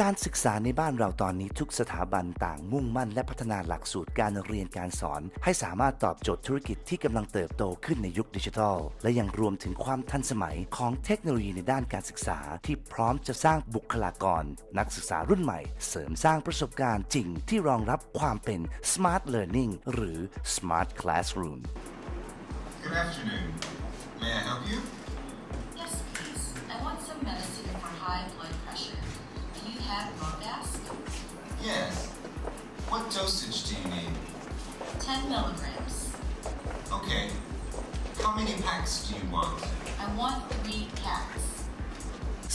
การศึกษาในบ้านเราตอนนี้ทุกสถาบันต่างมุ่งมั่นและพัฒนาหลักสูตรการเรียนการสอนให้สามารถตอบโจทย์ธุรกิจที่กำลังเติบโตขึ้นในยุคดิจิทัลและยังรวมถึงความทันสมัยของเทคโนโลยีในด้านการศึกษาที่พร้อมจะสร้างบุคลากรนักศึกษารุ่นใหม่เสริมสร้างประสบการณ์จริงที่รองรับความเป็น Smart Learning หรือ Smart Classroom Good afternoon. May I help you? Yes, please. I want some medicine for high blood pressure. Yes. What dosage do you need? 10 milligrams. Okay. How many packs do you want? I want 3 packs.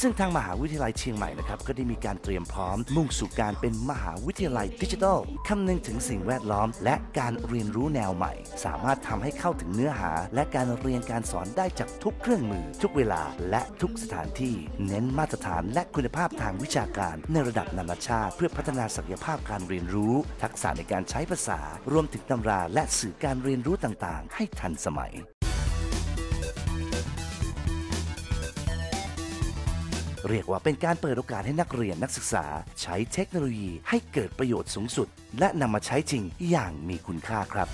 ซึ่งทางมหาวิทยาลัยเชียงใหม่นะครับก็ได้มีการเตรียมพร้อมมุ่งสู่การเป็นมหาวิทยาลัยดิจิทัลคำนึงถึงสิ่งแวดล้อมและการเรียนรู้แนวใหม่สามารถทำให้เข้าถึงเนื้อหาและการเรียนการสอนได้จากทุกเครื่องมือทุกเวลาและทุกสถานที่เน้นมาตรฐานและคุณภาพทางวิชาการในระดับนานาชาติเพื่อพัฒนาศักยภาพการเรียนรู้ทักษะในการใช้ภาษารวมถึงตำราและสื่อการเรียนรู้ต่างๆให้ทันสมัยเรียกว่าเป็นการเปิดโอกาสให้นักเรียนนักศึกษาใช้เทคโนโลยีให้เกิดประโยชน์สูงสุดและนำมาใช้จริงอย่างมีคุณค่าครับ